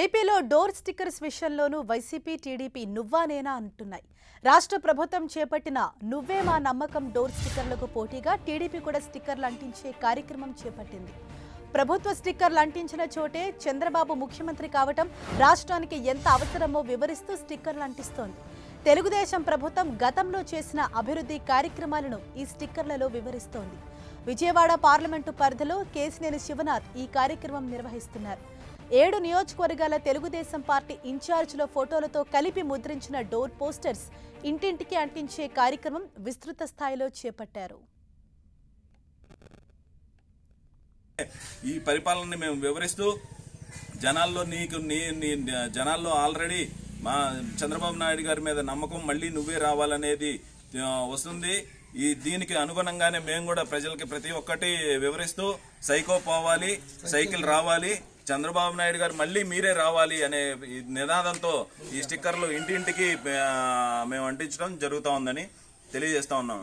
ఏపీలో door stickers విషయంలోనూ వైసీపీ టీడీపీ నువ్వానేనా అంటున్నాయి. రాష్ట్ర ప్రభుత్వం చేపట్టిన నువ్వే మా నమ్మకం డోర్ స్టిక్కర్లకు పోటీగా టీడీపీ కూడా స్టిక్కర్లు అంటించే కార్యక్రమం చేపట్టింది. ప్రభుత్వ స్టిక్కర్లు అంటించిన చోటే చంద్రబాబు ముఖ్యమంత్రి కావటం రాష్ట్రానికి ఎంత అవసరమో వివరిస్తూ స్టిక్కర్లు అంటిస్తోంది. తెలుగుదేశం ప్రభుత్వం గతంలో చేసిన అభివృద్ధి కార్యక్రమాలను ఈ స్టిక్కర్లలో వివరిస్తోంది. విజయవాడ పార్లమెంటు పరిధిలో కేసినేని శివనాథ్ ఈ కార్యక్రమం నిర్వహిస్తున్నారు. 7 నియోజకవర్గాల తెలుగుదేశం పార్టీ ఇన్ఛార్జ్ల ఫోటోలతో కలిపి ముద్రించిన డోర్ పోస్టర్స్ ఇంటింటికి అంటించే కార్యక్రమం విస్తృత స్థాయిలో చేపట్టారు. ఈ పరిపాలనని మేము వివరిస్తూ జనాల్లో ఆల్రెడీ మా చంద్రబాబు నాయుడు గారి మీద నమ్మకం మళ్ళీ నువ్వే రావాలనేది వస్తుంది. ఈ దీనికి అనుగుణంగానే మేము కూడా ప్రజలకి ప్రతి ఒక్కటి వివరిస్తూ సైకో పోవాలి, సైకిల్ రావాలి, చంద్రబాబు నాయుడు గారు మళ్ళీ మీరే రావాలి అనే నినాదంతో ఈ స్టిక్కర్లు ఇంటింటికి మేము అంటించడం జరుగుతూ ఉందని తెలియజేస్తా ఉన్నాం.